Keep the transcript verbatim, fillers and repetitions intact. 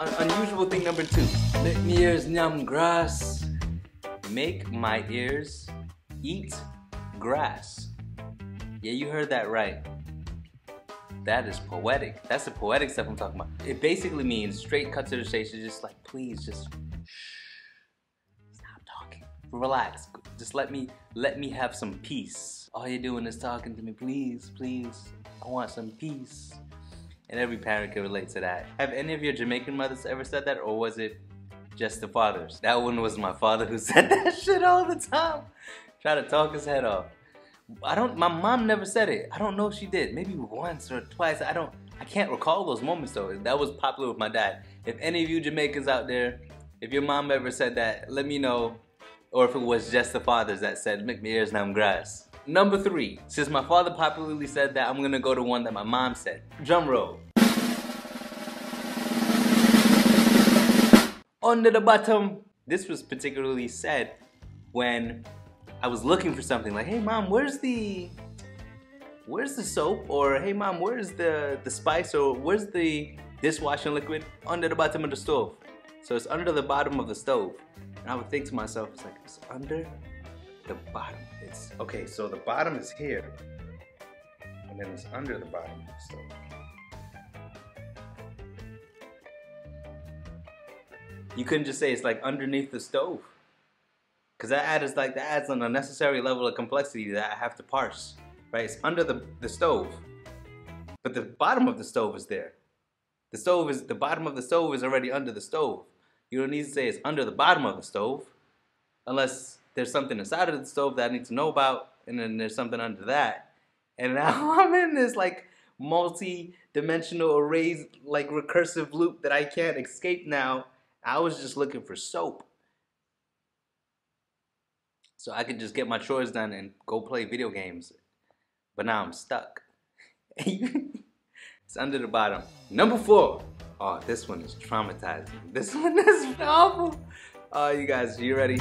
Un unusual thing number two. Let me ears nyam grass. Make my ears eat grass. Yeah, you heard that right. That is poetic. That's the poetic stuff I'm talking about. It basically means, straight cut to the chase, it's just like, please just shh. Stop talking. Relax. Just let me let me have some peace. All you're doing is talking to me. Please, please. I want some peace. And every parent can relate to that. Have any of your Jamaican mothers ever said that, or was it just the fathers? That one was my father who said that shit all the time. Try to talk his head off. I don't, my mom never said it. I don't know if she did. Maybe once or twice. I don't, I can't recall those moments though. That was popular with my dad. If any of you Jamaicans out there, if your mom ever said that, let me know. Or if it was just the fathers that said, make me ears numb grass. Number three, since my father popularly said that, I'm gonna go to one that my mom said. Drum roll. Under the bottom. This was particularly said when I was looking for something, like, hey mom, where's the, where's the soap? Or hey mom, where's the, the spice? Or where's the dishwashing liquid? Under the bottom of the stove. So it's under the bottom of the stove. And I would think to myself, it's like, it's under the bottom. It's okay, so the bottom is here, and then it's under the bottom. So you couldn't just say it's like underneath the stove, because that adds like that adds an unnecessary level of complexity that I have to parse, right? It's under the, the stove, but the bottom of the stove is there. The stove is the bottom of the stove is already under the stove. You don't need to say it's under the bottom of the stove, unless there's something inside of the stove that I need to know about, and then there's something under that. And now I'm in this like multi-dimensional arrays, like recursive loop that I can't escape now. I was just looking for soap. So I could just get my chores done and go play video games. But now I'm stuck. It's under the bottom. Number four. Oh, this one is traumatizing. This one is awful. Oh, you guys, you ready?